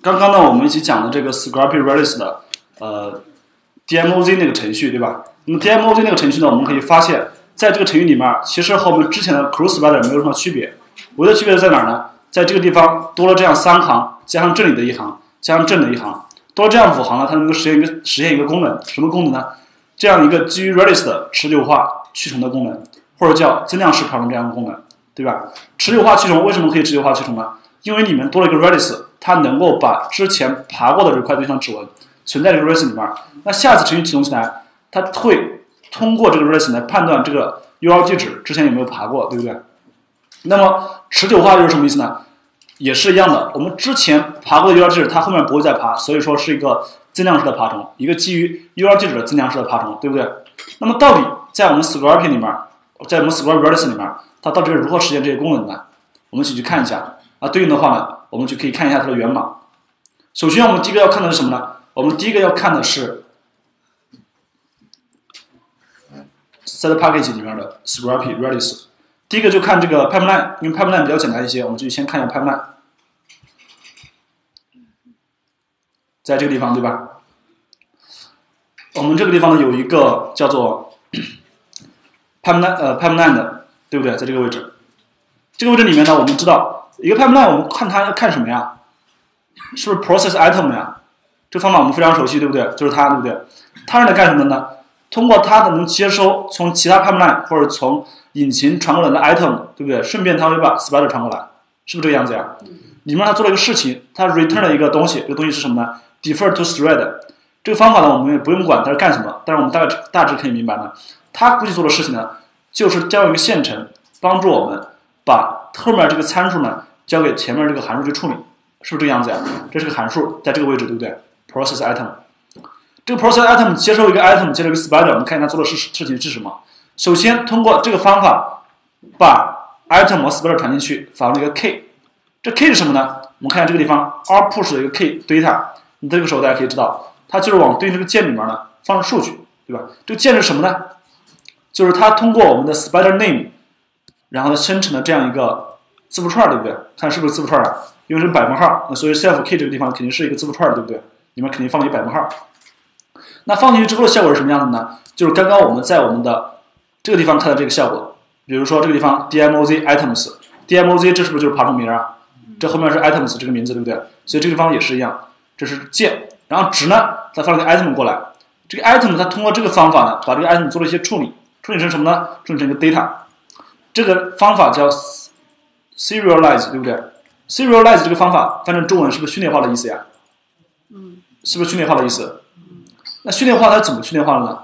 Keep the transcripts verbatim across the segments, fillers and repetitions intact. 刚刚呢，我们一起讲的这个 Scrapy-Redis 的呃 D M O Z 那个程序，对吧？那么 D M O Z 那个程序呢，我们可以发现，在这个程序里面，其实和我们之前的 CrawlSpider 没有什么区别。唯一的区别在哪儿呢？在这个地方多了这样三行，加上这里的一行，加上这里的一行，多了这样五行呢，它能够实现一个实现一个功能，什么功能呢？这样一个基于 Redis 的持久化驱虫的功能，或者叫增量式爬虫这样的功能，对吧？持久化驱虫为什么可以持久化驱虫呢？因为里面多了一个 Redis， 它能够把之前爬过的这块对象指纹存在这个 Redis 里面。那下次程序启动起来，它会通过这个 Redis 来判断这个 U R L 地址之前有没有爬过，对不对？那么持久化又是什么意思呢？也是一样的，我们之前爬过的 U R L 地址，它后面不会再爬，所以说是一个增量式的爬虫，一个基于 U R L 地址的增量式的爬虫，对不对？那么到底在我们 Scrapy 里面，在我们 Scrapy-Redis 里面，它到底是如何实现这些功能的？我们一起去看一下。啊，对应的话呢，我们就可以看一下它的源码。首先，我们第一个要看的是什么呢？我们第一个要看的是 set package 里面的 Scrapy-Redis。第一个就看这个 pipeline， 因为 pipeline 比较简单一些，我们就先看一下 pipeline， 在这个地方对吧？我们这个地方呢有一个叫做 pipeline 呃 pipeline 的，对不对？在这个位置，这个位置里面呢，我们知道一个 pipeline， 我们看它要看什么呀？是不是 process item 呀？这个方法我们非常熟悉，对不对？就是它，对不对？它是来干什么的呢？通过它的能接收从其他 pipeline 或者从引擎传过来的 item， 对不对？顺便它会把 spider 传过来，是不是这个样子呀？里面它做了一个事情，它 return 了一个东西，这个东西是什么呢？ defer to thread。 这个方法呢，我们也不用管它是干什么，但是我们大概大致可以明白呢，它估计做的事情呢，就是这样一个线程，帮助我们把后面这个参数呢交给前面这个函数去处理，是不是这个样子呀？这是个函数，在这个位置，对不对？ process item。这个 process item 接收一个 item， 接收一个 spider， 我们看一下它做的事事情是什么。首先通过这个方法把 item 和 spider 传进去，访问一个 k， 这 k 是什么呢？我们看一下这个地方 r push 的一个 k data， 你这个时候大家可以知道，它就是往对应这个键里面呢放置数据，对吧？这个键是什么呢？就是它通过我们的 spider name， 然后生成的这样一个字符串，对不对？看是不是字符串啊？因为是百分号，那所以 self k 这个地方肯定是一个字符串，对不对？里面肯定放了一百分号。那放进去之后的效果是什么样子呢？就是刚刚我们在我们的这个地方看到这个效果，比如说这个地方 D M O Z items， D M O Z 这是不是就是爬虫名啊？这后面是 items 这个名字，对不对？所以这个地方也是一样，这是键，然后值呢，它放了个 item 过来，这个 item 它通过这个方法呢，把这个 item 做了一些处理，处理成什么呢？处理成一个 data， 这个方法叫 serialize， 对不对 ？serialize 这个方法翻译成中文是不是序列化的意思呀？嗯，是不是序列化的意思？那序列化它怎么序列化了呢？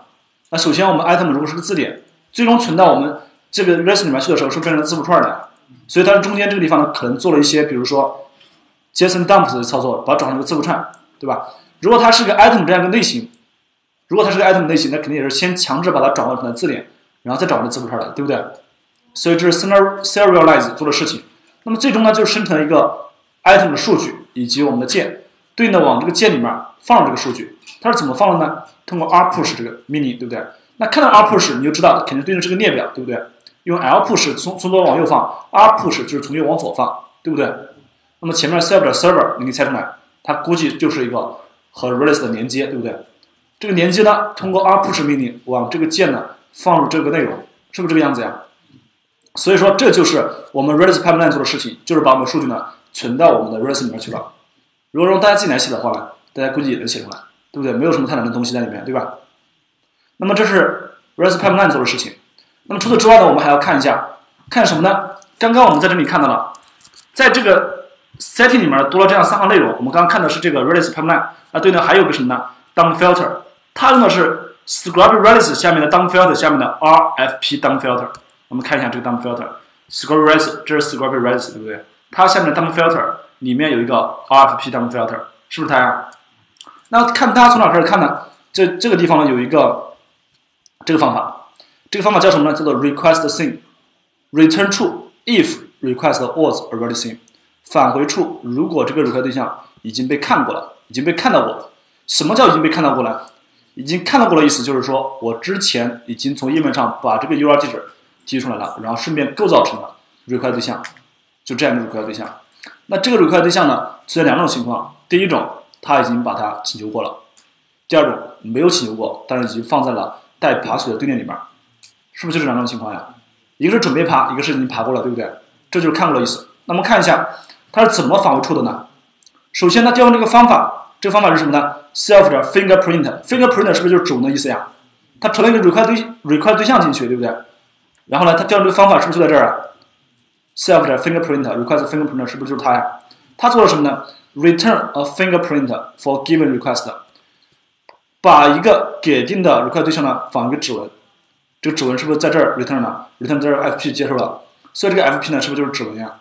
那首先我们 item 如果是个字典，最终存到我们这个 Redis 里面去的时候，是变成字符串的。所以它中间这个地方呢，可能做了一些，比如说 JSON dump 的操作，把它转成一个字符串，对吧？如果它是个 item 这样一个类型，如果它是个 item 类型，那肯定也是先强制把它转换成字典，然后再转换成字符串的，对不对？所以这是 serialize 做的事情。那么最终呢，就生成一个 item 的数据以及我们的键，对应的往这个键里面放入这个数据。它是怎么放的呢？通过 r push 这个命令，对不对？那看到 r push 你就知道肯定对应这个列表，对不对？用 l push 从从左往右放 ，r push 就是从右往左放，对不对？那么前面 server server 你可以猜出来，它估计就是一个和 Redis 的连接，对不对？这个连接呢，通过 r push 命令往这个键呢放入这个内容，是不是这个样子呀？所以说这就是我们 Redis pipeline 做的事情，就是把我们数据呢存到我们的 Redis 里面去了。如果说大家自己来写的话呢，大家估计也能写出来。对不对？没有什么太难的东西在里面，对吧？那么这是 Redis Pipeline 做的事情。那么除此之外呢，我们还要看一下，看什么呢？刚刚我们在这里看到了，在这个 setting 里面多了这样三行内容。我们刚刚看的是这个 Redis Pipeline 啊，对呢，还有个什么呢 ？Dump Filter， 它用的是 Scrapy-Redis 下面的 Dump Filter 下面的 R F P Dump Filter。我们看一下这个 Dump Filter，Scrapy-Redis， 这是 Scrapy-Redis， 对不对？它下面的 Dump Filter 里面有一个 R F P Dump Filter， 是不是它呀？那看它从哪开始看呢？这这个地方呢有一个这个方法，这个方法叫什么呢？叫做 request thing return true if request was already seen， 返回 true 如果这个 request 对象已经被看过了，已经被看到过了。什么叫已经被看到过了？已经看到过的意思就是说我之前已经从页面上把这个 U R L 地址提出来了，然后顺便构造成了 request 对象，就这样一个 request 对象。那这个 request 对象呢，存在两种情况：第一种，他已经把它请求过了；第二种，没有请求过，但是已经放在了待爬取的队列里面。是不是就是两种情况呀？一个是准备爬，一个是已经爬过了，对不对？这就是看过的意思。那我们看一下它是怎么返回出的呢？首先，它调用这个方法，这个方法是什么呢 ？self 点 fingerprint，fingerprint fingerprint 是不是就是指纹的意思呀？它传了一个 request 对 request 对象进去，对不对？然后呢，它调用这个方法是不是就在这儿啊？self 点 fingerprint request fingerprint 是不是就是它呀？它做了什么呢 ？return a fingerprint for given request， 把一个给定的 request 对象呢返回指纹，这个指纹是不是在这儿 return 呢 ？return 在这儿 F P 接受了，所以这个 F P 呢是不是就是指纹呀？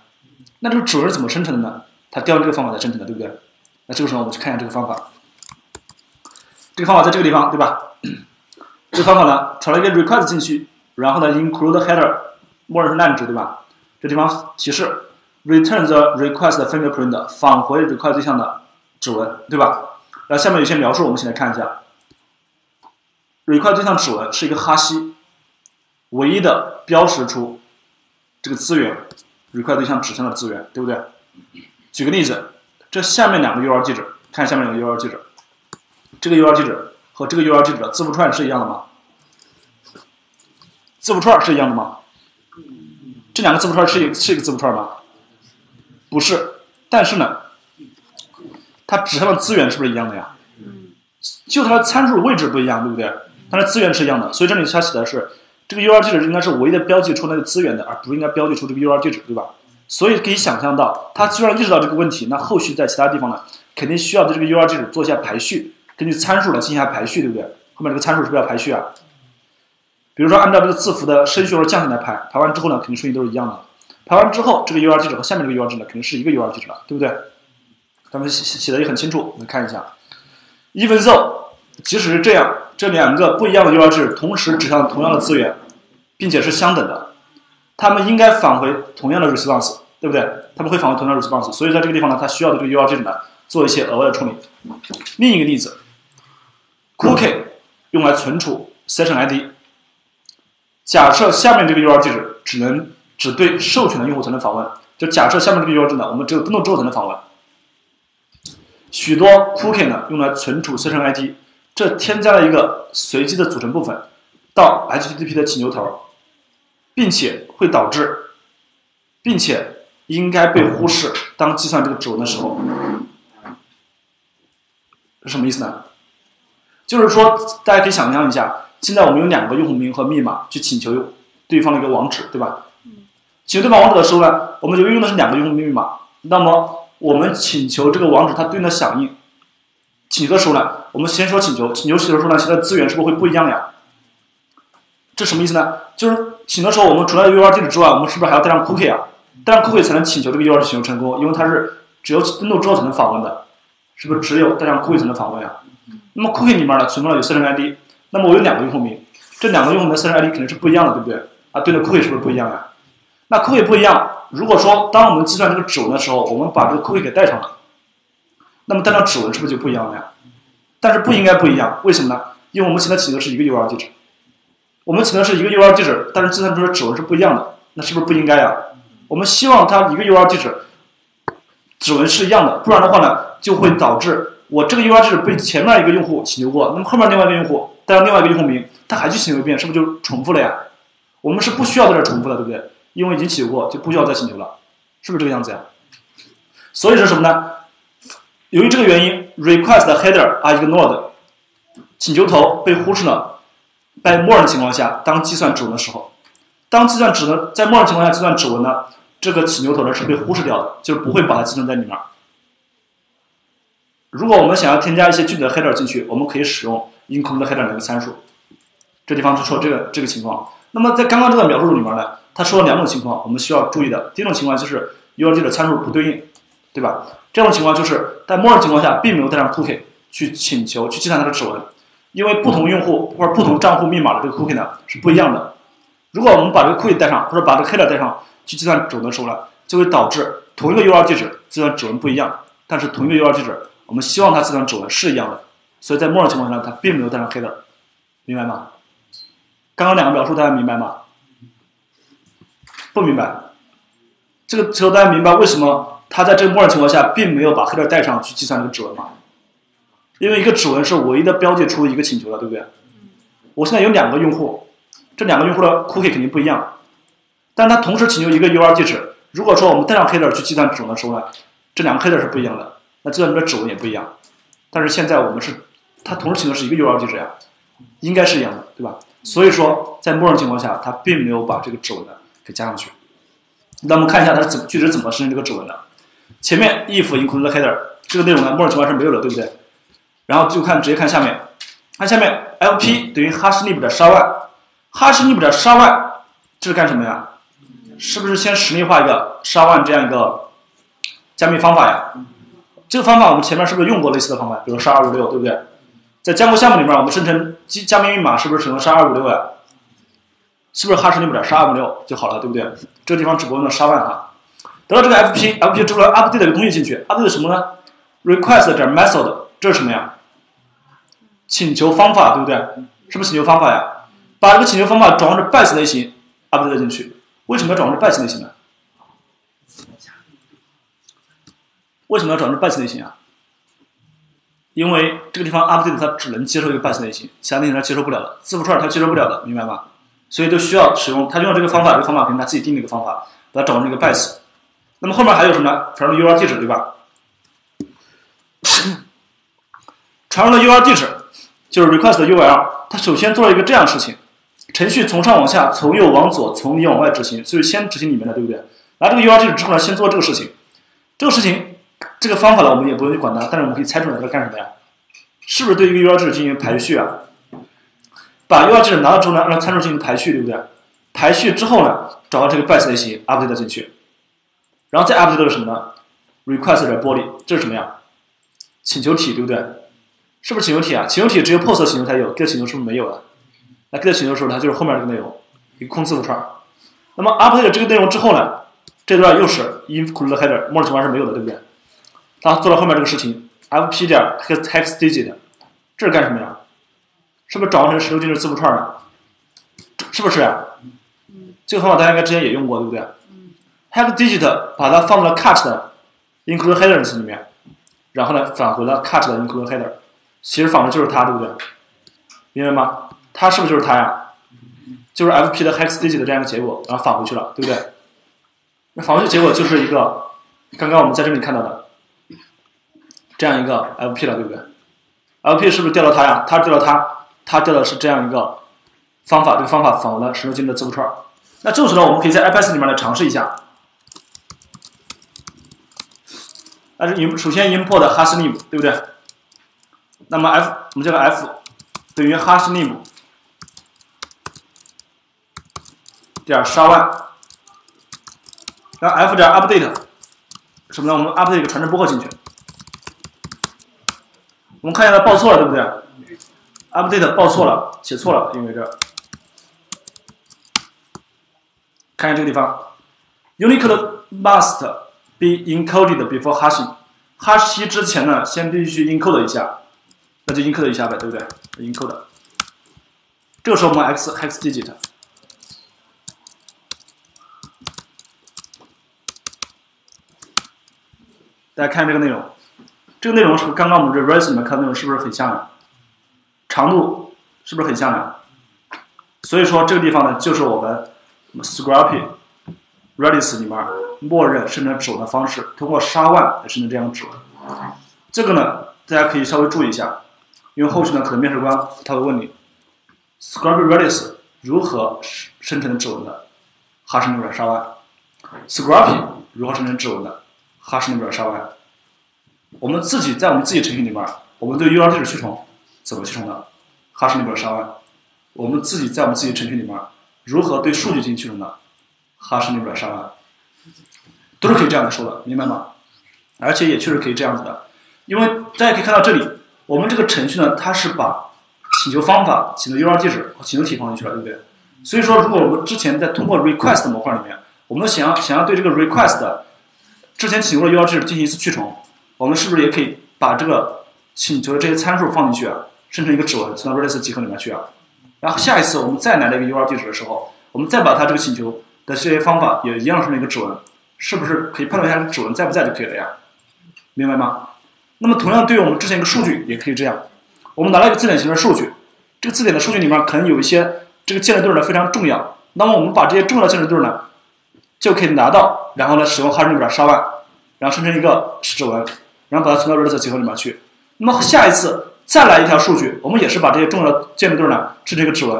那这个指纹是怎么生成的呢？它调用这个方法来生成的，对不对？那这个时候我们去看一下这个方法，这个方法在这个地方，对吧？这个方法呢调了一个 request 进去，然后呢 include header 默认是烂值，对吧？这地方提示 return the request fingerprint 返回 request 对象的指纹，对吧？然后下面有些描述，我们先来看一下。request 对象指纹是一个哈希，唯一的标识出这个资源 request 对象指向的资源，对不对？举个例子，这下面两个 U R L 地址，看下面两个 U R L 地址，这个 U R L 地址和这个 U R L 地址的字符串是一样的吗？字符串是一样的吗？这两个字符串是一是一个字符串吗？不是，但是呢，它指向的资源是不是一样的呀？就它的参数位置不一样，对不对？但是资源是一样的，所以这里它写的是这个 U R L 地址应该是唯一的标记出那个资源的，而不应该标记出这个 U R L 地址，对吧？所以可以想象到，它虽然意识到这个问题，那后续在其他地方呢，肯定需要对这个 U R L 地址做一下排序，根据参数来进行一下排序，对不对？后面这个参数是不是要排序啊？比如说，按照这个字符的升序或者降序来排，排完之后呢，肯定顺序都是一样的。排完之后，这个 U R L 地址和下面这个 U R L 地址呢，肯定是一个 U R L 地址了，对不对？咱们写写的也很清楚，我们看一下。Even though， 即使是这样，这两个不一样的 U R L 地址同时指向同样的资源，并且是相等的，它们应该返回同样的 response， 对不对？它们会返回同样的 response， 所以在这个地方呢，它需要对这个 U R L 地址呢做一些额外的处理。另一个例子 ，cookie 用来存储 session I D。假设下面这个 U R L 地址只能只对授权的用户才能访问，就假设下面这个 U R L 地址呢，我们只有登录之后才能访问。许多 cookie 呢用来存储 session I D， 这添加了一个随机的组成部分到 H T T P 的请求头，并且会导致，并且应该被忽视。当计算这个指纹的时候，是什么意思呢？就是说，大家可以想象一下。现在我们有两个用户名和密码去请求对方的一个网址，对吧？请求对方网址的时候呢，我们就用的是两个用户名密码。那么我们请求这个网址它对应的响应，请求的时候呢，我们先说请求，请求的时候呢，其他资源是不是会不一样呀？这什么意思呢？就是请求的时候，我们除了 U R L 地址之外，我们是不是还要带上 cookie 啊？带上 cookie 才能请求这个 U R L 请求成功，因为它是只有登录之后才能访问的，是不是只有带上 cookie 才能访问啊？那么 cookie 里面呢，存放了有私人 I D。那么我有两个用户名，这两个用户名的 session I D 肯定是不一样的，对不对？啊，对的 ，cookie 是不是不一样呀、啊？那 cookie 不一样，如果说当我们计算这个指纹的时候，我们把这个 cookie 给带上了，那么带上指纹是不是就不一样了呀？但是不应该不一样，为什么呢？因为我们请的请求是一个 U R L 地址，我们请的是一个 U R L 地址，但是计算出的指纹是不一样的，那是不是不应该呀、啊？我们希望它一个 U R L 地址指纹是一样的，不然的话呢，就会导致我这个 U R L 地址被前面一个用户请求过，那么后面另外一个用户。带上另外一个用户名，他还去请求一遍，是不是就重复了呀？我们是不需要在这重复的，对不对？因为已经请求过，就不需要再请求了，是不是这个样子呀？所以是什么呢？由于这个原因 ，request header are ignored， 请求头被忽视了。在默认情况下，当计算指纹的时候，当计算指纹在默认情况下计算指纹呢，这个请求头呢是被忽视掉的，就是不会把它计算在里面。如果我们想要添加一些具体的 header 进去，我们可以使用 include header 那个参数。这地方是说这个这个情况。那么在刚刚这段描述里面呢，它说了两种情况，我们需要注意的。第一种情况就是 U R L 的参数不对应，对吧？这种情况就是在默认情况下并没有带上 cookie 去请求去计算它的指纹，因为不同用户或者不同账户密码的这个 cookie 呢是不一样的。如果我们把这个 cookie 带上或者把这个 header 带上去计算指纹的时候呢，就会导致同一个 U R L 地址计算指纹不一样，但是同一个 U R L 地址。我们希望它计算指纹是一样的，所以在默认情况下它并没有带上 header， 明白吗？刚刚两个描述大家明白吗？不明白。这个时候大家明白为什么它在这个默认情况下并没有把 header 带上去计算这个指纹码，因为一个指纹是唯一的标记出一个请求了，对不对？我现在有两个用户，这两个用户的 cookie 肯定不一样，但它同时请求一个 U R L 地址。如果说我们带上 header 去计算指纹的时候呢，这两个 header 是不一样的，那计算的指纹也不一样。但是现在我们是它同时请求是一个 U R L 地址呀，应该是一样的，对吧？所以说在默认情况下，它并没有把这个指纹呢给加上去。那我们看一下它是怎具体怎么生成这个指纹的。前面 if include header 这个内容呢，默认情况是没有的，对不对？然后就看直接看下面，看下面 L P 等于 hashlib 的 S H A 一，hashlib 的 S H A 一这是干什么呀？是不是先实例化一个 S H A 一 这样一个加密方法呀？这个方法我们前面是不是用过类似的方法？比如 S H A 二五六， 对不对？在Django项目里面，我们生成加密密码是不是使用 S H A 二五六 呀？是不是 hashlib 点 S H A 二五六 就好了，对不对？这个地方只不过用 S H A 一 啊。得到这个 F P，F P F P 之后 update 的一个东西进去 ，update 什么呢 ？request 点 method， 这是什么呀？请求方法，对不对？是不是请求方法呀？把这个请求方法转换成 bytes 类型 ，update 进去。为什么要转换成 bytes 类型呢？为什么要转换成 bytes 类型啊？因为这个地方 update 它只能接受一个 bytes 类型，其他类型它接受不了的，字符串它接受不了的，明白吗？所以就需要使用它用这个方法，这个方法可能它自己定的一个方法，把它转换成一个 bytes。那么后面还有什么呢？传入的 U R L 地址，对吧？传入的 U R L 地址就是 request 的 U R L， 它首先做了一个这样的事情，程序从上往下，从右往左，从里往外执行，所以先执行里面的，对不对？拿这个 U R L 地址之后呢，先做这个事情，这个事情这个方法呢，我们也不用去管它，但是我们可以猜出来它干什么呀？是不是对一个 U R L 地址进行排序啊？把 U R L 地址拿到之后呢，让参数进行排序，对不对？排序之后呢，找到这个 bytes 类型 update 进去。然后再 update 的是什么呢 ？request 的玻璃，这是什么呀？请求体，对不对？是不是请求体啊？请求体只有 post 请求才有 ，get 请求是不是没有的？那 get 请求的时候，它就是后面这个内容，一个空字符串。那么 update 这个内容之后呢，这段又是 include header， 默认情况是没有的，对不对？它做到后面这个事情 ，fp 点 hex digit， 这是干什么呀？是不是转换成十六进制字符串呢？是不是啊？这个方法大家应该之前也用过，对不对？HexDigit 把它放到了 catch 的 include header 里面，然后呢返回了 catch 的 include header， 其实返回就是它，对不对？明白吗？它是不是就是它呀？就是 F P 的 HexDigit 的这样一个结果，然后返回去了，对不对？那返回去结果就是一个刚刚我们在这里看到的这样一个 F P 了，对不对 ？F P 是不是调到它呀？它调到它，它调的是这样一个方法，这个方法返回了十六进制的字符串。那这时候呢，我们可以在 I P S 里面来尝试一下。首先 import hashlib， 对不对？那么 f 我们叫个 f 等于 hashlib 点 S H A 一， 然后 f 点 update 什么呢？我们 update 一个传真拨号进去。我们看一下它报错了，对不对 ？update 报错了，写错了，因为这看一下这个地方 ，Unicode must。be encoded before hashing， hash 七之前呢，先必须 encode 一下，那就 encode 一下呗，对不对 ？encode。这个时候我们 x hex digit， 大家看这个内容，这个内容是刚刚我们这 redis 里面看的内容是不是很像呀？长度是不是很像呀？所以说这个地方呢，就是我们 scrapy redis 里面。默认生成指纹的方式，通过 S H A 一 来生成这样的指纹。这个呢，大家可以稍微注意一下，因为后续呢，可能面试官他会问你 ，Scrapy-Redis 如何生成指纹的 ，hashlib 点 S H A 一，Scrapy 如何生成指纹的 ，hashlib 点 S H A 一。我们自己在我们自己程序里面，我们对 U R L 地址去重怎么去重的 ，hashlib 点 S H A 一。我们自己在我们自己程序里面，如何对数据进行去重的 ，hashlib 点 S H A 一。都是可以这样说的，明白吗？而且也确实可以这样子的，因为大家可以看到这里，我们这个程序呢，它是把请求方法、请求 U R L 地址、请求体放进去了，对不对？所以说，如果我们之前在通过 request 模块里面，我们想要想要对这个 request 的之前请求的 U R L 地址进行一次去重，我们是不是也可以把这个请求的这些参数放进去啊，生成一个指纹，存到 Redis 集合里面去啊？然后下一次我们再来了一个 U R L 地址的时候，我们再把它这个请求的这些方法也一样生成一个指纹。是不是可以判断一下指纹在不在就可以了呀？明白吗？那么同样对于我们之前一个数据也可以这样，我们拿到一个字典型的数据，这个字典的数据里面可能有一些这个键值对呢非常重要，那么我们把这些重要的键值对呢就可以拿到，然后呢使用哈什里边S H A one，然后生成一个指纹，然后把它存到 Redis 结合里面去。那么下一次再来一条数据，我们也是把这些重要的键值对呢制成一个指纹，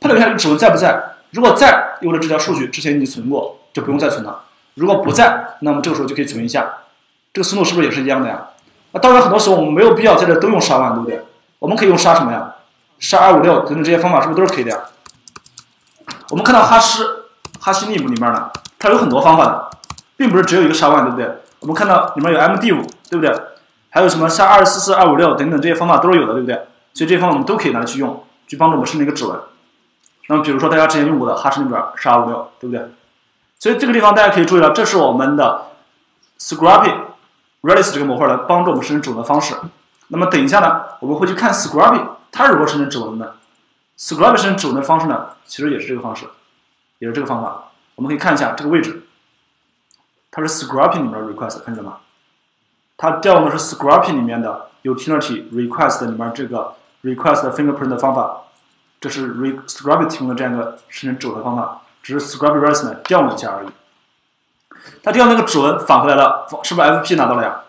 判断一下这个指纹在不在。如果在，有了这条数据之前已经存过，就不用再存了；如果不在，那么这个时候就可以存一下。这个思路是不是也是一样的呀？那当然，很多时候我们没有必要在这都用S H A one，对不对？我们可以用S H A什么呀？S H A二五六等等这些方法是不是都是可以的呀？我们看到哈希哈希 name 里面呢，它有很多方法的，并不是只有一个S H A one，对不对？我们看到里面有 M D 五，对不对？还有什么 S H A二四四二五六等等这些方法都是有的，对不对？所以这些方法我们都可以拿来去用，去帮助我们生成一个指纹。那么比如说大家之前用过的哈希那边 S H A二五六，对不对？所以这个地方大家可以注意到，这是我们的 Scrapy-Redis 这个模块来帮助我们生成指纹的方式。那么等一下呢，我们会去看 Scrapy 它是如何生成指纹的。Scrapy 生成指纹的方式呢，其实也是这个方式，也是这个方法。我们可以看一下这个位置，它是 Scrapy 里面的 request， 看见吗？它调用的是 Scrapy 里面的 utility request 里面这个 request fingerprint 的方法。这是 Scrapy 提供的这样一个生成指纹的方法，只是 Scrapy-Redis 呢调用一下而已。它调用那个指纹返回来了，是不是 F P 拿到了呀？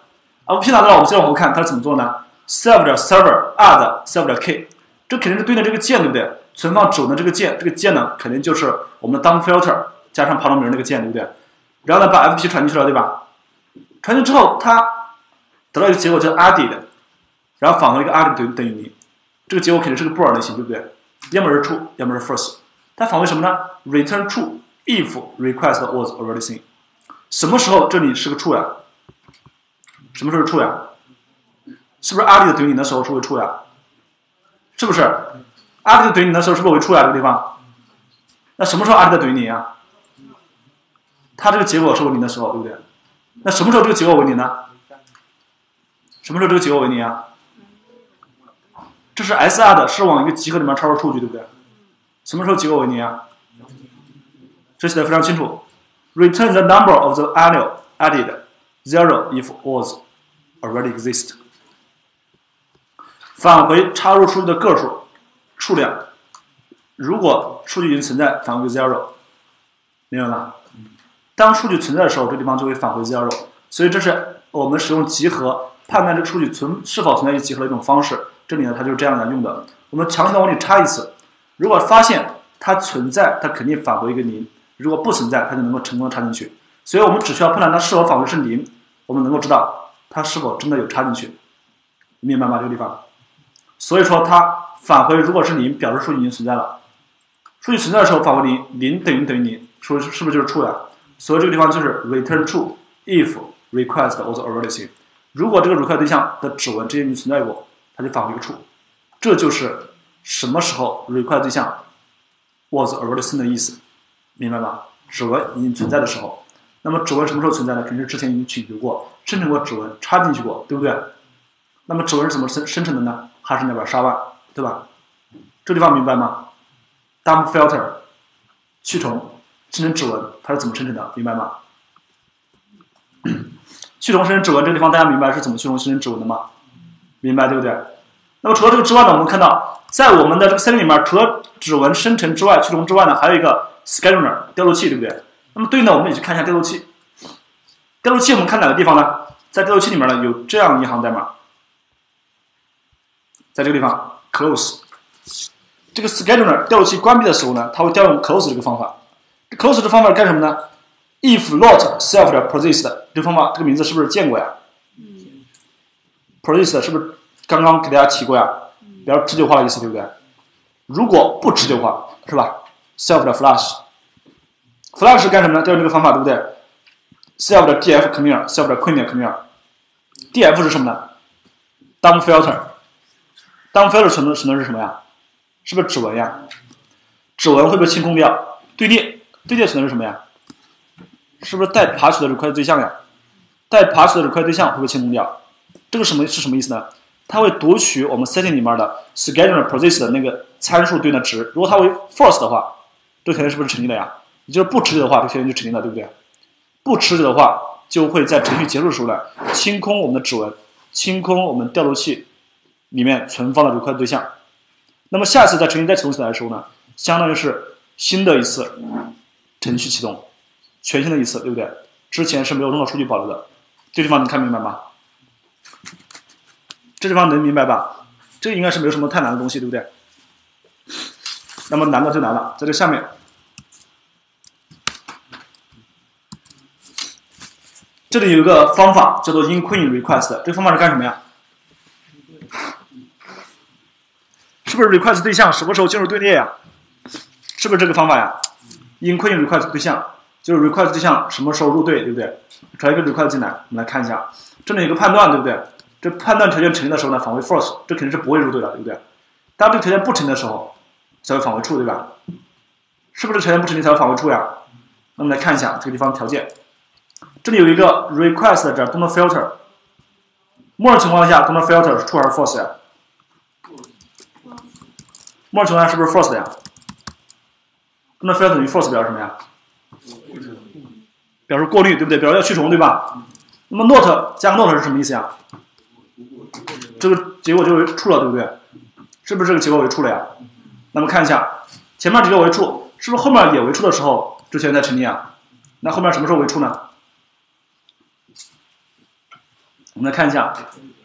F P 拿到了，我们接着往后看它是怎么做呢？ self.server add self.key， 这肯定是对应的这个键，对不对？存放指纹的这个键，这个键呢肯定就是我们 dump filter 加上爬虫名那个键，对不对？然后呢把 F P 传进去了，对吧？传进之后它得到一个结果叫 added， 然后返回一个 added 等于零，这个结果肯定是个 bool 类型，对不对？要么是 true， 要么是 false。 它返回什么呢？ return true if request was already seen。 什么时候这里是个 true 呀？什么时候是 true 呀？是不是 added 等于零的时候是会 true 呀？是不是 added 等于零的时候是不是会 true 呀？这个地方，那什么时候 added 等于零呀？它这个结果是为零的时候，对不对？那什么时候这个结果为零呢？什么时候这个结果为零呀？这是 S R 的，是往一个集合里面插入数据，对不对？什么时候结果为零啊？这写的非常清楚 ，return the number of the array added zero if was already exist。返回插入数据的个数数量，如果数据已经存在，返回 zero， 明白吗？当数据存在的时候，这地方就会返回 zero， 所以这是我们使用集合判断这个数据存是否存在于集合的一种方式。这里呢，它就是这样来用的。我们强行的往里插一次，如果发现它存在，它肯定返回一个零；如果不存在，它就能够成功的插进去。所以我们只需要判断它是否返回是零，我们能够知道它是否真的有插进去，明白吗？这个地方。所以说它返回如果是零，表示数据已经存在了。数据存在的时候返回零，零等于等于零，说是不是就是 true 呀？所以这个地方就是 return true if request was already seen。如果这个 request 对象的指纹之前已经存在过，它就返回一个 true， 这就是什么时候 request 对象 was already seen 的意思，明白吗？指纹已经存在的时候，那么指纹什么时候存在呢？肯定是之前已经取决过、生成过指纹，插进去过，对不对？那么指纹是怎么生生成的呢？哈希那边S H A one，对吧？这地方明白吗 ？Dump filter 去重生成指纹，它是怎么生成的？明白吗？去重生成指纹这个地方大家明白是怎么去重生成指纹的吗？明白对不对？那么除了这个之外呢，我们看到在我们的这个三里面，除了指纹生成之外、去重之外呢，还有一个 scheduler 调度器，对不对？那么对应的我们也去看一下调度器。调度器我们看哪个地方呢？在调度器里面呢有这样一行代码，在这个地方 close。这个 scheduler 调度器关闭的时候呢，它会调用 close 这个方法。这 close 这方法干什么呢？ if not self persist 这方法这个名字是不是见过呀？persist 是不是刚刚给大家提过呀？比较持久化的意思，对不对？如果不持久化，是吧 ？self 的 flash，flash flash 是干什么呢？调用这个方法，对不对 ？self 的 df commit， self 的 queen commit，df 是什么呢 ？dump filter，dump filter 存的存的是什么呀？是不是指纹呀？指纹会被清空掉。队列，队列存的是什么呀？是不是待爬取的 request 对象呀？待爬取的 request 对象会被清空掉。这个什么是什么意思呢？它会读取我们 setting 里面的 scheduler persist 的那个参数对应的值。如果它为 false 的话，这个条件是不是成立的呀？也就是不持久的话，这个条件就成立了，对不对？不持久的话，就会在程序结束时来清空我们的指纹，清空我们调度器里面存放的这块对象。那么下次在程序再启动起来的时候呢，相当于是新的一次程序启动，全新的一次，对不对？之前是没有任何数据保留的。这地方能看明白吗？这地方能明白吧？这应该是没有什么太难的东西，对不对？那么难的就难了，在这下面。这里有一个方法叫做 inquery request， 这个方法是干什么呀？是不是 request 对象什么时候进入队列呀？是不是这个方法呀 ？inquery request 对象就是 request 对象什么时候入队，对不对？传一个 request 进来，我们来看一下，这里有一个判断，对不对？这判断条件成立的时候呢，返回 false， 这肯定是不会入队的，对不对？当这个条件不成立的时候，才会返回 true， 对吧？是不是条件不成立才会返回 true 呀？那我们来看一下这个地方条件。这里有一个 request 这 donor filter， 默认情况下 donor filter 是 true 还是 false 呀？默认情况下是不是 false 的呀 ？donor filter 等于 false 表示什么呀？表示过滤，对不对？表示要去重，对吧？那么 not 加 not 是什么意思呀？这个结果就为 true 了，对不对？是不是这个结果为 true 了呀？那么看一下，前面结果为 true， 是不是后面也为 true 的时候，这条件才成立啊？那后面什么时候为 true 呢？我们来看一下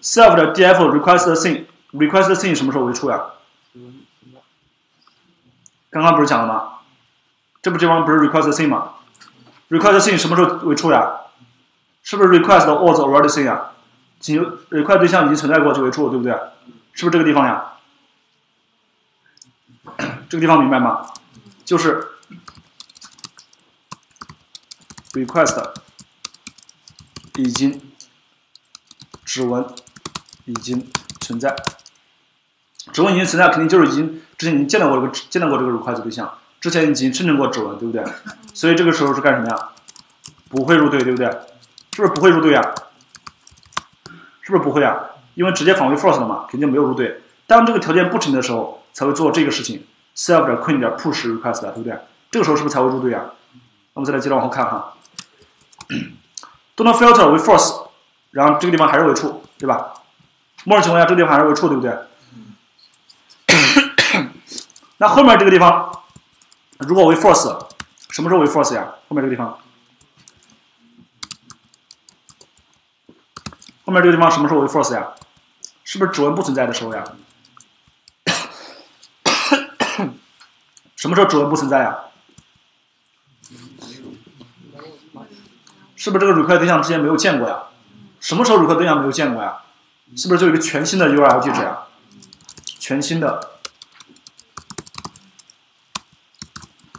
self 的 df request thing request thing 什么时候为 true 呀？刚刚不是讲了吗？这不地方不是 request thing 吗 ？request thing 什么时候为 true 呀？是不是 request was already thing 呀？仅由 request 对象已经存在过就为 true， 对不对？是不是这个地方呀？这个地方明白吗？就是 request 已经指纹已经存在，指纹已经存在，肯定就是已经之前已经见到过这个见到过这个 request 对象，之前已经生成过指纹，对不对？所以这个时候是干什么呀？不会入队，对不对？是不是不会入队呀？是不是不会呀？因为直接返回 false 了嘛，肯定没有入队。当这个条件不成立的时候，才会做这个事情 self 点 queen 点 push request 的，对不对？这个时候是不是才会入队呀？我们再来接着往后看哈。donor filter 为 false。然后这个地方还是为 true， 对吧？默认情况下，这个地方还是为 true， 对不对？嗯、那后面这个地方如果为 false， 什么时候为 false 呀？后面这个地方，后面这个地方什么时候为 false 呀？是不是指纹不存在的时候呀？什么时候指纹不存在呀？是不是这个 request 对象之前没有见过呀？什么时候 request 对象没有见过呀？是不是就有一个全新的 U R L 地址呀？全新的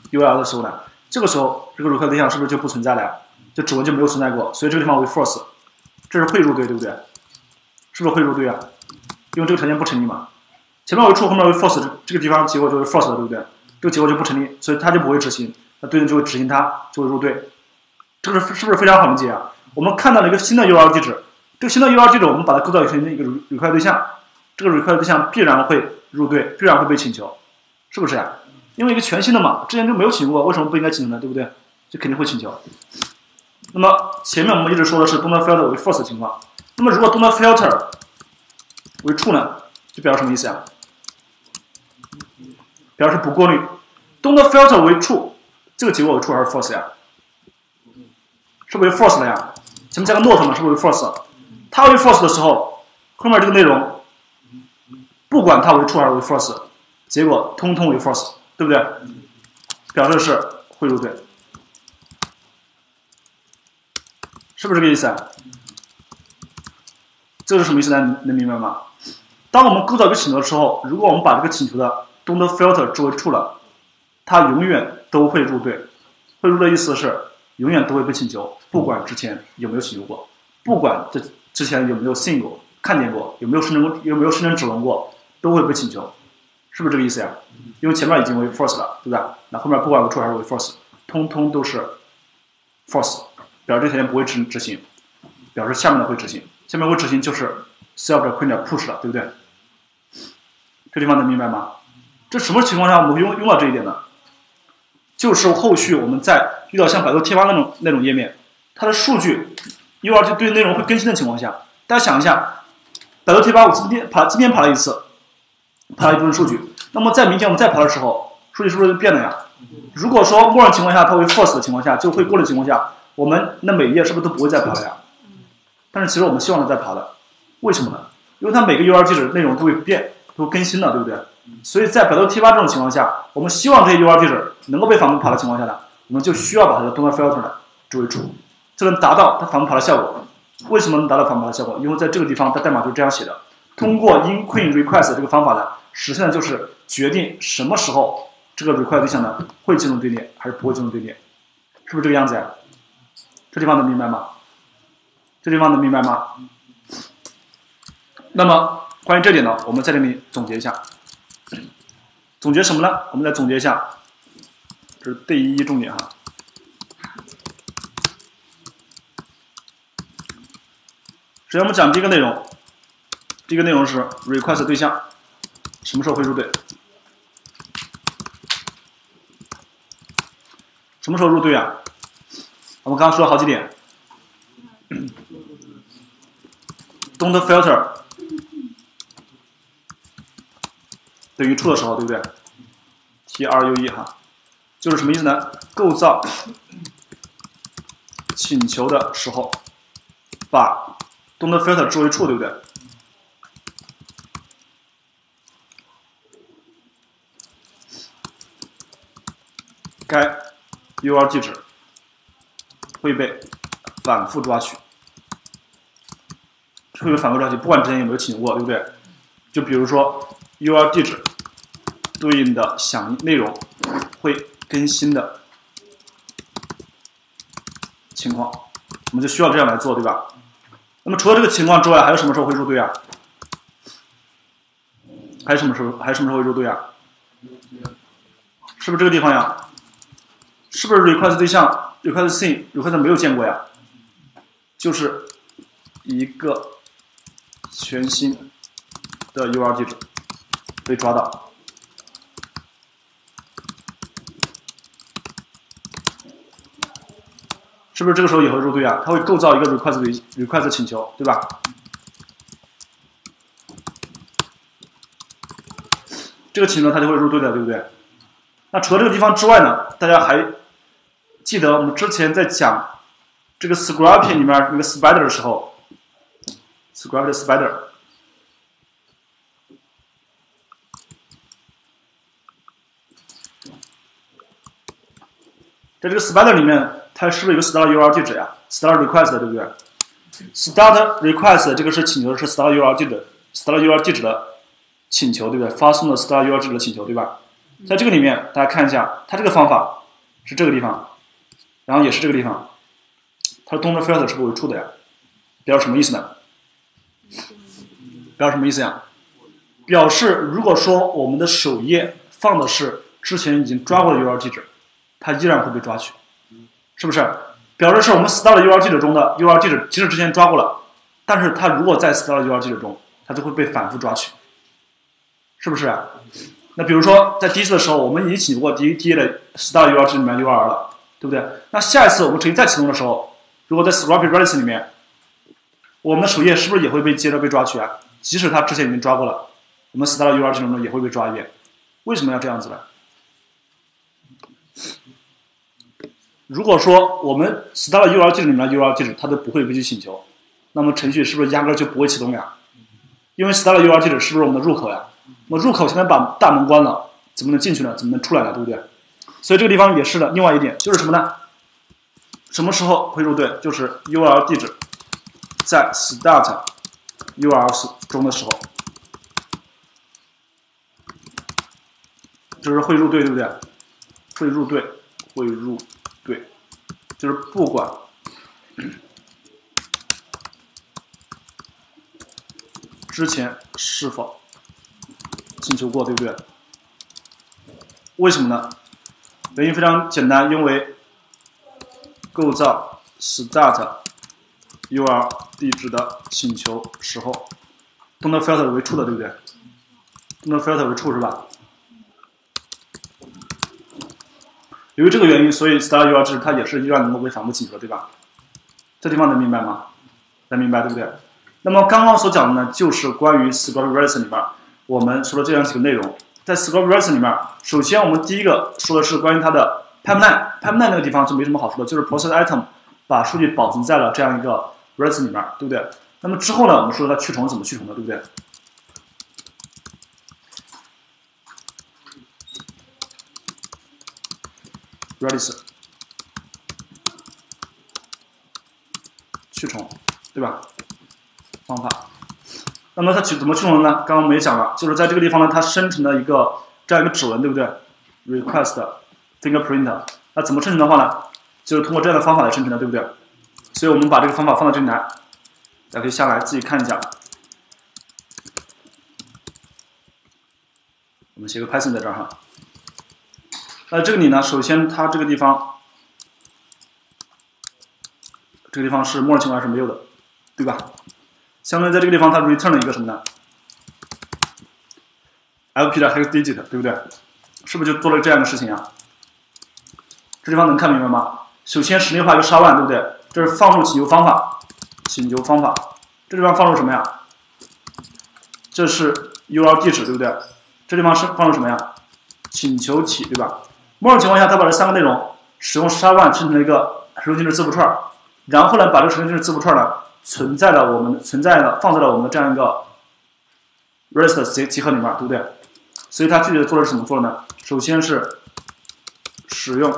U R L 的时候呢，这个时候这个 request 对象是不是就不存在了呀？就指纹就没有存在过，所以这个地方为 false， 这是会入队，对不对？是不是会入队啊？因为这个条件不成立嘛，前面为 true， 后面为 false， 这个地方结果就是 false 的，对不对？这个结果就不成立，所以它就不会执行，那对应就会执行它，就会入队。这个是不是非常好理解啊？我们看到了一个新的 U R L 地址，这个新的 U R L 地址我们把它构造成一个 request 对象，这个 request 对象必然会入队，必然会被请求，是不是呀？因为一个全新的嘛，之前就没有请求过，为什么不应该请求呢？对不对？就肯定会请求。那么前面我们一直说的是 donor filter 为 false 的情况，那么如果 donor filter 为 true 呢，就表示什么意思呀？表示不过滤。donor filter 为 true， 这个结果为 true 还是 false 呀？是不是为 false 了呀？前面加个 not 嘛，是不是为 false？ 它为 false 的时候，后面这个内容，不管它为 true 还是为 false， 结果通通为 false， 对不对？表示是会入队，是不是这个意思啊？这是什么意思呢？能明白吗？当我们构造一个请求的时候，如果我们把这个请求的 donor filter 置为 true 了，它永远都会入队。会入队的意思是，永远都会被请求，不管之前有没有请求过，不管这之前有没有 seen 过、看见过，有没有生成过、有没有生成指纹过，都会被请求，是不是这个意思呀？因为前面已经为 false 了，对吧？那后面不管为 true 还是为 false， 通通都是 false， 表示这条件不会执执行，表示下面的会执行，下面会执行就是 self 的 queen 的 push 了，对不对？这地方能明白吗？这什么情况下我们会用用到这一点呢？就是后续我们在遇到像百度贴吧那种那种页面，它的数据 U R L 就对内容会更新的情况下，大家想一下，百度贴吧我今天爬今天爬了一次，爬了一部分数据，那么在明天我们再爬的时候，数据是不是变了呀？如果说默认情况下它会 false 的情况下，就会过的情况下，我们那每一页是不是都不会再爬了呀？但是其实我们希望它再爬的，为什么呢？因为它每个 U R L 地址内容都会变，都更新了，对不对？所以在百度贴吧这种情况下，我们希望这些 U R L 地址能够被反复爬的情况下呢，我们就需要把它的动态 filter 呢追逐，这能达到它反复爬的效果。为什么能达到反复爬的效果？因为在这个地方它代码就是这样写的，通过 in queen request 这个方法呢，实现的就是决定什么时候这个 request 对象呢会进入队列还是不会进入队列，是不是这个样子呀？这地方能明白吗？这地方能明白吗？那么关于这点呢，我们在这里总结一下。总结什么呢？我们来总结一下，这是第一重点哈。首先我们讲第一个内容，第一个内容是 request 对象什么时候会入队，什么时候入队啊？我们刚刚说了好几点。Don't filter 等于 true 的时候，对不对 ？true 哈，就是什么意思呢？构造请求的时候，把 don't filter 置为 true， 对不对？该 U R L 地址会被反复抓取。会有反复抓取，不管之前有没有请求过，对不对？就比如说 U R L 地址对应的响应内容会更新的情况，我们就需要这样来做，对吧？那么除了这个情况之外，还有什么时候会入队啊？还有什么时候？还有什么时候会入队啊？是不是这个地方呀？是不是 request 对象 request thing request 没有见过呀？就是一个全新的 U R L 地址被抓到，是不是这个时候也会入队啊？它会构造一个 request request 请求，对吧？这个请求它就会入队的，对不对？那除了这个地方之外呢？大家还记得我们之前在讲这个 Scrapy 里面那个 Spider 的时候？Scrapy Spider， 在这个 Spider 里面，它是不是有个 start U R L 地址呀、啊、？start request 对不对 ？start request 这个是请求的是 start U R L 地址 ，start U R L 地址的请求对不对？发送的 start U R L 地址的请求对吧？在这个里面，大家看一下，它这个方法是这个地方，然后也是这个地方，它的 don't filter 是不会出的呀？表示什么意思呢？表示什么意思呀？表示如果说我们的首页放的是之前已经抓过的 U R L 地址，它依然会被抓取，是不是？表示是我们 start 的 U R L 地址中的 U R L 地址，即使之前抓过了，但是它如果在 start 的 U R L 地址中，它就会被反复抓取，是不是？那比如说在第一次的时候，我们已经请求过第一第一的 start U R L 地址里面 U R L 了，对不对？那下一次我们重新再启动的时候，如果在 Scrapy-Redis 里面，我们的首页是不是也会被接着被抓取啊？即使它之前已经抓过了，我们 start U R L 地址中也会被抓一遍。为什么要这样子呢？如果说我们 start U R L 地址里面的 U R L 地址它都不会被去请求，那么程序是不是压根就不会启动呀？因为 start U R L 地址是不是我们的入口呀？我入口现在把大门关了，怎么能进去呢？怎么能出来呢？对不对？所以这个地方也是的。另外一点就是什么呢？什么时候会入队？就是 U R L 地址在 start U R L 中的时候，就是会入队，对不对？会入队，会入队，就是不管之前是否请求过，对不对？为什么呢？原因非常简单，因为构造 start U R L 地址的请求时候 ，don't filter 为 true 的，对不对 ？don't filter 为 true 是吧？由于这个原因，所以 start U R L 地址它也是依然能够被反复请求的，对吧？这地方能明白吗？能明白对不对？那么刚刚所讲的呢，就是关于 Scrapy-Redis 里面我们说的这样几个内容。在 Scrapy-Redis 里面，首先我们第一个说的是关于它的 pipeline，pipeline pipeline 那个地方是没什么好说的，就是 process item 把数据保存在了这样一个 Redis 里面，对不对？那么之后呢，我们说它去重怎么去重的，对不对？ Redis 去重，对吧？方法。那么它去怎么去重呢？刚刚我们也讲了，就是在这个地方呢，它生成了一个这样一个指纹，对不对 ？Request fingerprint。那怎么生成的话呢？就是通过这样的方法来生成的，对不对？所以我们把这个方法放到这里来，大家可以下来自己看一下。我们写个 Python 在这儿哈。 呃，这个里呢，首先它这个地方，这个地方是默认情况下是没有的，对吧？相当于在这个地方它 return 了一个什么呢 ？F P 的 hex digit， 对不对？是不是就做了这样的事情啊？这地方能看明白吗？首先实例化一个 S H A 一， 对不对？这是放入请求方法，请求方法，这地方放入什么呀？这是 U R L 地址，对不对？这地方是放入什么呀？请求体，对吧？ 默认情况下，它把这三个内容使用 S H A 一 生成了一个使用性质字符串，然后呢，把这个使用性质字符串呢存在了我们存在了放在了我们的这样一个 Redis 集集合里面，对不对？所以它具体的做的是怎么做呢？首先是使用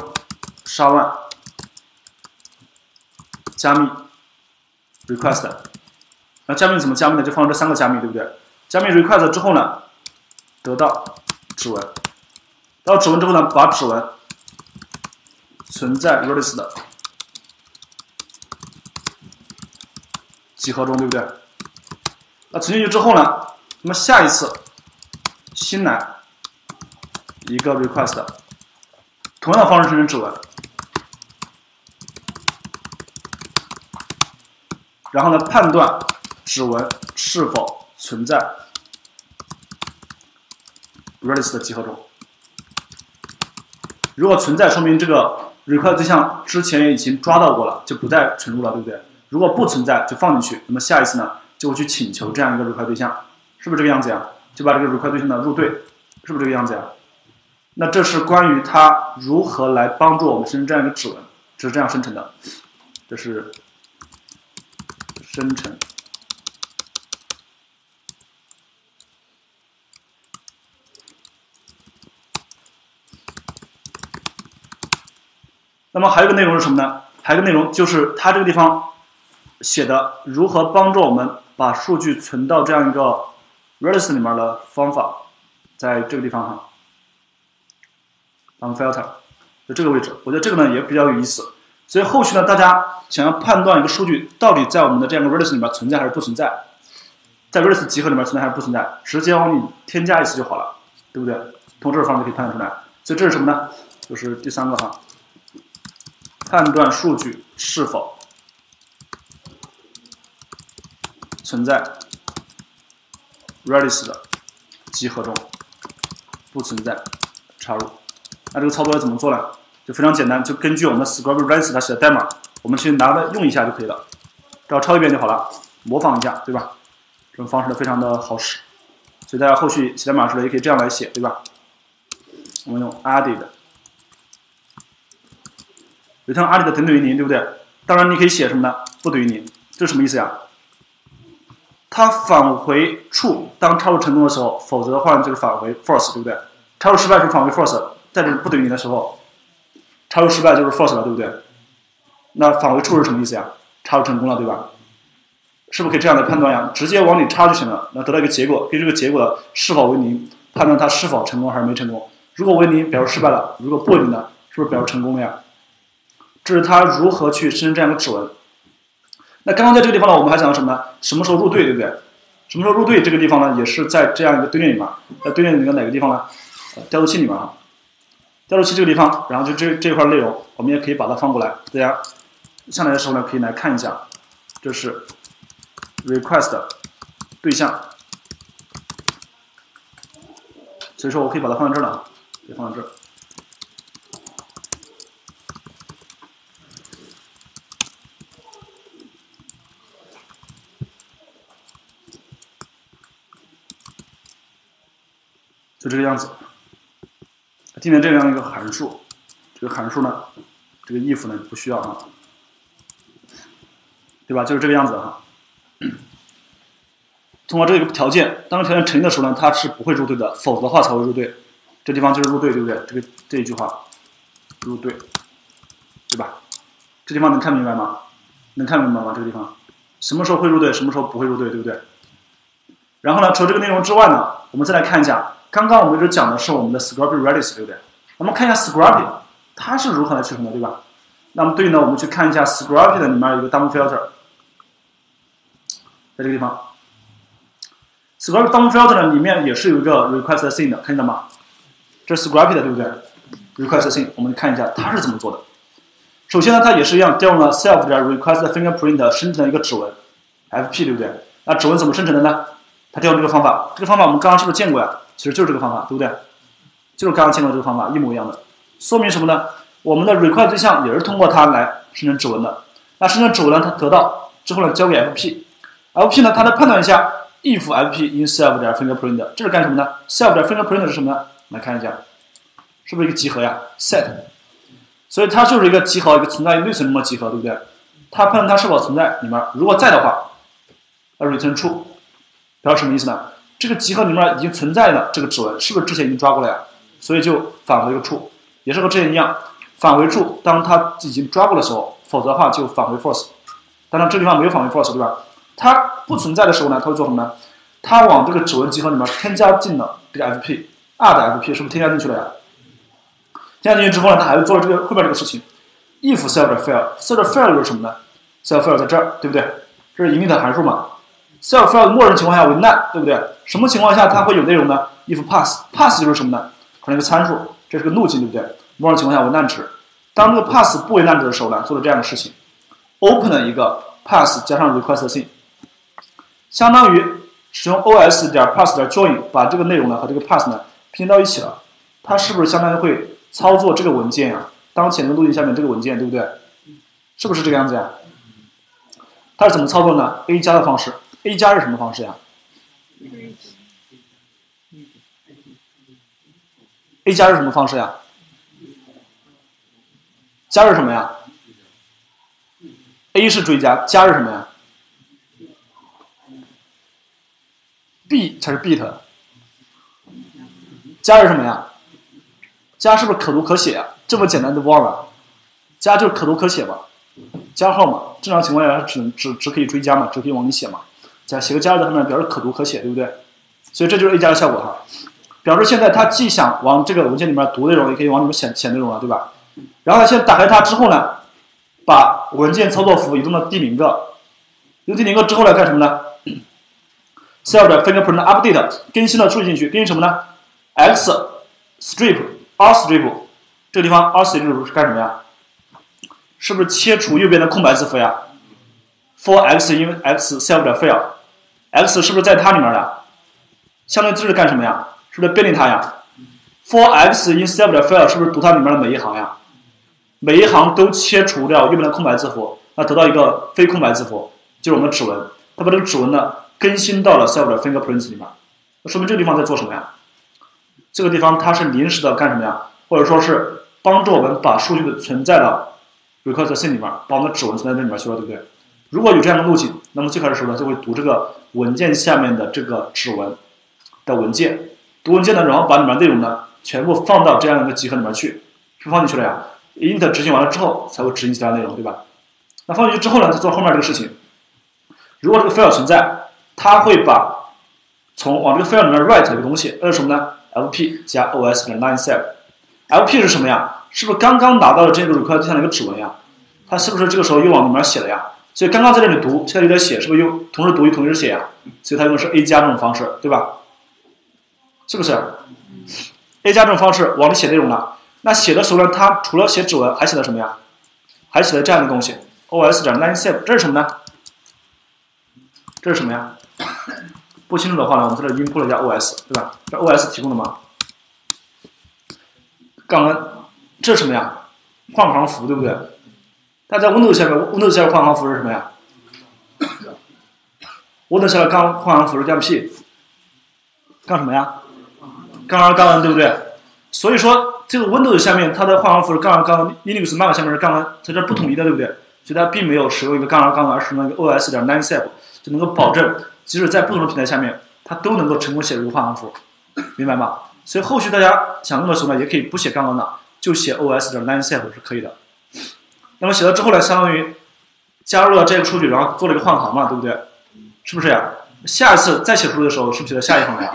S H A 一 加密 request， 那加密怎么加密呢？就放这三个加密，对不对？加密 request 之后呢，得到指纹。 到指纹之后呢，把指纹存在 Redis 的集合中，对不对？那存进去之后呢，那么下一次新来一个 request， 同样的方式生成指纹，然后呢，判断指纹是否存在 Redis 的集合中。 如果存在，说明这个 request 对象之前也已经抓到过了，就不再存入了，对不对？如果不存在，就放进去。那么下一次呢，就会去请求这样一个 request 对象，是不是这个样子呀？就把这个 request 对象呢入对，是不是这个样子呀？那这是关于它如何来帮助我们生成这样一个指纹，这是这样生成的，这是生成。 那么还有一个内容是什么呢？还有一个内容就是它这个地方写的如何帮助我们把数据存到这样一个 Redis 里面的方法，在这个地方哈，当 filter 就这个位置，我觉得这个呢也比较有意思。所以后续呢，大家想要判断一个数据到底在我们的这样一个 Redis 里面存在还是不存在，在 Redis 集合里面存在还是不存在，直接往里添加一次就好了，对不对？通过这个方式可以判断出来。所以这是什么呢？就是第三个哈。 判断数据是否存在 Redis 的集合中，不存在，插入。那这个操作要怎么做呢？就非常简单，就根据我们的 Scrapy-Redis 它写的代码，我们去拿来用一下就可以了，只要抄一遍就好了，模仿一下，对吧？这种方式呢非常的好使，所以大家后续写代码的时候也可以这样来写，对吧？我们用 added。 return 阿里的等等于零，对不对？当然，你可以写什么呢？不等于零，这是什么意思呀？它返回 true 当插入成功的时候，否则的话就是返回 false， 对不对？插入失败是返回 false， 在这不等于零的时候，插入失败就是 false 了，对不对？那返回 true 是什么意思呀？插入成功了，对吧？是不是可以这样来判断呀？直接往里插就行了，那得到一个结果，根据这个结果是否为零，判断它是否成功还是没成功。如果为零，表示失败了；如果不为零呢，是不是表示成功了呀？ 这是它如何去生成这样一个指纹。那刚刚在这个地方呢，我们还讲了什么呢？什么时候入对，对不对？什么时候入对这个地方呢？也是在这样一个对列里面，在对列里面哪个地方呢？呃，调度器里面啊。调度器这个地方，然后就这这块内容，我们也可以把它放过来。大家下来的时候呢，可以来看一下，这是 request 对象。所以说我可以把它放在这儿了，可以放在这儿。就这个样子。今天这样一个函数，这个函数呢，这个 if 呢不需要啊，对吧？就是这个样子哈、啊。通过这个条件，当条件成立的时候呢，它是不会入对的，否则的话才会入对。这地方就是入对，对不对？这个这一句话入对，对吧？这地方能看明白吗？能看明白吗？这个地方什么时候会入对，什么时候不会入对，对不对？然后呢，除了这个内容之外呢，我们再来看一下，刚刚我们一直讲的是我们的 Scrapy-Redis， 对不对？我们看一下 Scrapy 它是如何来生成的，对吧？那么对应的我们去看一下 Scrapy 的里面有一个 DMOZ filter， 在这个地方 ，Scrapy DMOZ filter 呢里面也是有一个 request thing 的，看见了吗？这是 Scrapy 的，对不对 ？request thing， 我们看一下它是怎么做的。首先呢，它也是一样调用了 self 点 request fingerprint 生成了一个指纹 F P， 对不对？那指纹怎么生成的呢？它调用这个方法，这个方法我们刚刚是不是见过呀？其实就是这个方法，对不对？就是刚刚见过这个方法，一模一样的。说明什么呢？我们的 request 对象也是通过它来生成指纹的。那生成指纹呢，它得到之后呢，交给 F P，F P 呢，它来判断一下 if F P in self 点 fingerprint， 这是干什么呢 ？self 点 fingerprint 是什么呢？来看一下，是不是一个集合呀 ？set， 所以它就是一个集合，一个存在于内存中的集合，对不对？它判断它是否存在里面，如果在的话，要 return true。表示什么意思呢？这个集合里面已经存在的这个指纹，是不是之前已经抓过了呀？所以就返回一个 true， 也是和之前一样，返回 true。当它已经抓过的时候，否则的话就返回 false。当然这地方没有返回 false， 对吧？它不存在的时候呢，它会做什么呢？它往这个指纹集合里面添加进了这个 F P，R 的 F P 是不是添加进去了呀？添加进去之后呢，它还会做了这个后面这个事情 ，if self fail，self fail 是什么呢 ？self fail 在这儿，对不对？这是盈利的函数嘛？self fail 默认情况下为 none， 对不对？什么情况下它会有内容呢 ？if pass， pass 就是什么呢？可能一个参数，这是个路径，对不对？默认情况下为 none 值。当这个 pass 不为 none 值的时候呢，做了这样的事情 ：open 了一个 pass 加上 request thing， 相当于使用 os 点 pass 点 join 把这个内容呢和这个 pass 呢拼到一起了。它是不是相当于会操作这个文件呀、啊？当前的路径下面这个文件，对不对？是不是这个样子呀、啊？它是怎么操作呢 ？a 加的方式。A 加是什么方式呀、啊、？A 加是什么方式呀、啊？加是什么呀 ？A 是追加，加是什么呀 ？B 才是 beat， 加是什么呀？加是不是可读可写呀、啊？这么简单的 var， 加就是可读可写吧？加号嘛，正常情况下只只只可以追加嘛，只可以往里写嘛。加写个加在后面，表示可读可写，对不对？所以这就是 A 加的效果哈，表示现在它既想往这个文件里面读内容，也可以往里面写写内容了，对吧？然后它现在打开它之后呢，把文件操作符移动到第零个，用第零个之后来干什么呢 ？self 的 fingerprint update 更新了数据进去，更新什么呢 ？x strip r strip 这个地方 r strip 是干什么呀？是不是切除右边的空白字符呀？for x 因为 x self 点 fail， x 是不是在它里面的？相对字是干什么呀？是不是便利它呀 ？for x in self 点 fail 是不是读它里面的每一行呀？每一行都切除掉右边的空白字符，那得到一个非空白字符，就是我们的指纹。它把这个指纹呢更新到了 self 点 fingerprint 里面，那说明这个地方在做什么呀？这个地方它是临时的干什么呀？或者说是帮助我们把数据的存在的 request thing 里面，把我们的指纹存在这里面去了，对不对？如果有这样的路径，那么最开始的时候呢，就会读这个文件下面的这个指纹的文件，读文件呢，然后把里面内容呢全部放到这样一个集合里面去，是放进去了呀。int 执行完了之后，才会执行其他内容，对吧？那放进去之后呢，就做后面这个事情。如果这个 fail 存在，它会把从往这个 fail 里面 write 这个东西，那是什么呢 ？lp 加 os 的 line self。lp 是什么呀？是不是刚刚拿到了这个 request 对象的一个指纹呀？它是不是这个时候又往里面写了呀？所以刚刚在这里读，现在又在写，是不是又同时读又同时写呀、啊？所以它用的是 A 加这种方式，对吧？是不是 ？A 加这种方式往里写内容了。那写的时候呢，它除了写指纹，还写了什么呀？还写了这样的东西 ，os 点 line save， 这是什么呢？这是什么呀？不清楚的话呢，我们在这音 put 一下 os， 对吧？这 os 提供的吗？杠 n， 这是什么呀？换行符，对不对？那在 Windows 下面 ，Windows 下面换行符是什么呀 ？Windows 下面刚换行符是杠 P， 杠什么呀杠二杠 n， 对不对？所以说这个 Windows 下面它的换行符是杠二杠 Linux Mac 下面是杠 n， 它这不统一的，对不对？所以它并没有使用一个杠二杠 n， 而是那个 O S 点 ninecep 就能够保证，即使在不同的平台下面，它都能够成功写入换行符，明白吗？所以后续大家想用的时候呢，也可以不写杠杠的，就写 O S 点 ninecep 是可以的。那么写了之后呢，相当于加入了这个数据，然后做了一个换行嘛，对不对？是不是呀？下一次再写出的时候，是不是写到下一行呀？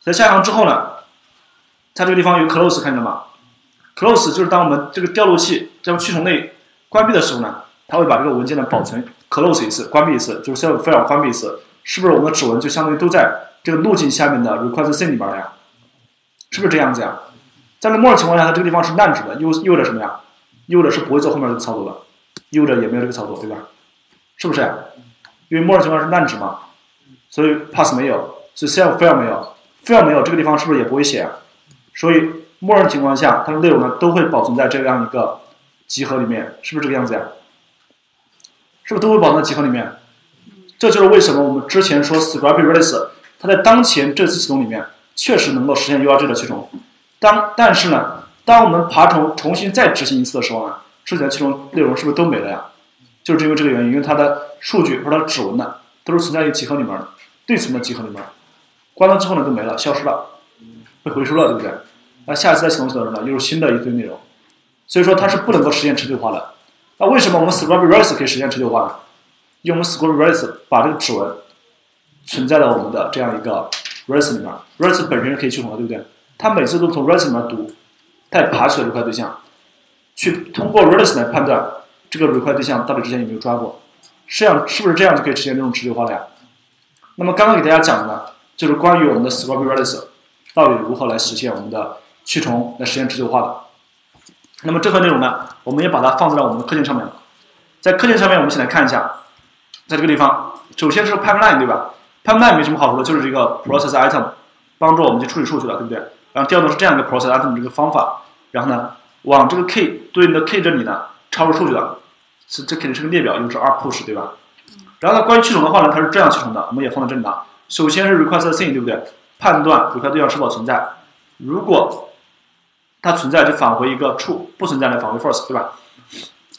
在下一行之后呢，它这个地方有 close 看见吗 ？close 就是当我们这个调度器将驱虫类关闭的时候呢，它会把这个文件呢保存 close 一次，关闭一次，就是 save file 关闭一次，是不是我们的指纹就相当于都在这个路径下面的 request C 里边了呀？是不是这样子呀？在这末的情况下，它这个地方是烂指的，意意味着什么呀？意味着是不会做后面这个操作的，意味着也没有这个操作，对吧？是不是呀？因为末的情况是烂指嘛，所以 pass 没有，所以 save file 没有 ，file 没有，这个地方是不是也不会写啊？所以默认情况下，它的内容呢都会保存在这样一个集合里面，是不是这个样子呀？是不是都会保存在集合里面？这就是为什么我们之前说 Scrapy-Redis 它在当前这次启动里面确实能够实现 U R G 的驱虫，当但是呢，当我们爬虫重新再执行一次的时候呢，之前的驱虫内容是不是都没了呀？就是因为这个原因，因为它的数据和它的指纹呢都是存在一个集合里面的，对存的集合里面，关了之后呢都没了，消失了。被回收了，对不对？那下一次再启动的时候呢，又是新的一堆内容，所以说它是不能够实现持续化的。那为什么我们 Scrapy-Redis 可以实现持续化呢？因为我们 Scrapy-Redis 把这个指纹存在到我们的这样一个 Redis 里面 ，Redis 本身是可以驱虫的，对不对？它每次都从 Redis 里面读，再爬取 request 对象，去通过 Redis 来判断这个 request 对象到底之前有没有抓过，这样是不是这样就可以实现这种持续化了呀？那么刚刚给大家讲的呢，就是关于我们的 Scrapy-Redis。到底如何来实现我们的驱虫，来实现持久化的？那么这份内容呢，我们也把它放在了我们的课件上面了。在课件上面，我们先来看一下，在这个地方，首先是 pipeline 对吧 ？pipeline 没什么好处的，就是一个 process item， 帮助我们去处理数据了，对不对？然后第二呢是这样一个 process item 这个方法，然后呢往这个 k 对应的 k 这里呢插入数据了，是这肯定是个列表，又是 r push 对吧？然后呢关于驱虫的话呢，它是这样驱虫的，我们也放在这里了。首先是 request thing 对不对？判断 request 对象是否存在，如果它存在就返回一个 true， 不存在的返回 false， 对吧？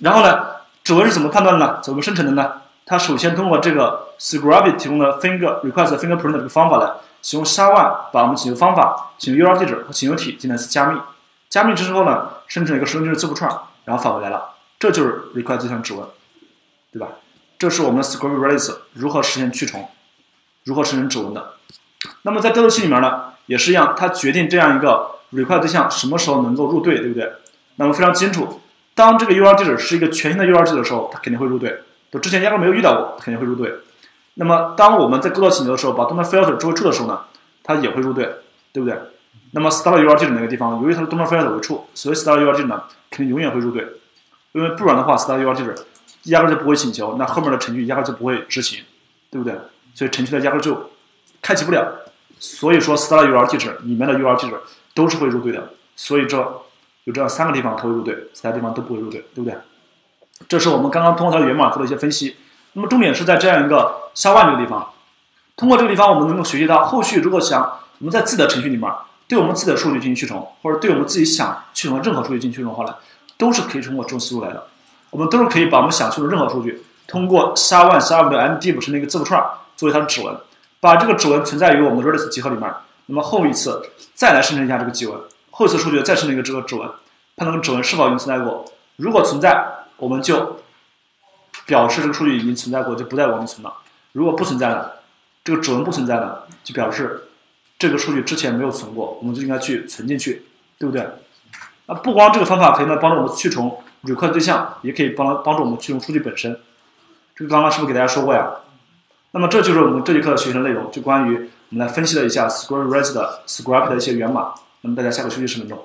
然后呢，指纹是怎么判断的呢？怎么生成的呢？它首先通过这个 Scrapy 提供的 finger request fingerprint 的这个方法呢，使用 S H A one 把我们请求方法、请求 U R L 地址和请求体进行加密，加密之后呢，生成一个实用性字符串，然后返回来了，这就是 request 对象指纹，对吧？这是我们的 Scrapy-Redis 如何实现驱虫，如何生成指纹的。那么在调度器里面呢，也是一样，它决定这样一个 request 对象什么时候能够入对，对不对？那么非常清楚，当这个 U R L 地址是一个全新的 U R L 地址的时候，它肯定会入对。就之前压根没有遇到过，肯定会入对。那么当我们在构造请求的时候，把动态 filter 置为 true 的时候呢，它也会入对，对不对？那么 start U R L 地址那个地方，由于它的动态 filter 为 true， 所以 start U R L 地址呢肯定永远会入对，因为不然的话 start U R L 地址压根就不会请求，那后面的程序压根就不会执行，对不对？所以程序的压根就开启不了，所以说 start U R L 地址里面的 U R L 地址都是会入对的，所以这有这样三个地方它会入对，其他地方都不会入对，对不对？这是我们刚刚通过它的源码做了一些分析。那么重点是在这样一个 S H A one 这个地方，通过这个地方我们能够学习到，后续如果想我们在自己的程序里面对我们自己的数据进行驱虫，或者对我们自己想驱虫的任何数据进行驱虫的话呢，都是可以通过这种思路来的。我们都是可以把我们想驱虫任何数据，通过 S H A one、S H A one 的 M D 五是那个字符串作为它的指纹。把这个指纹存在于我们的 Redis 集合里面，那么后一次再来生成一下这个指纹，后一次数据再生成一个这个指纹，判断指纹是否已经存在过。如果存在，我们就表示这个数据已经存在过，就不再往里存了；如果不存在了，这个指纹不存在了，就表示这个数据之前没有存过，我们就应该去存进去，对不对？那不光这个方法可以来帮助我们去虫 request 对象，也可以帮帮助我们去虫数据本身。这个刚刚是不是给大家说过呀？那么这就是我们这节课的学习的内容，就关于我们来分析了一下 Scrapy-Redis 的 Scrapy 的一些源码。那么大家下课休息十分钟。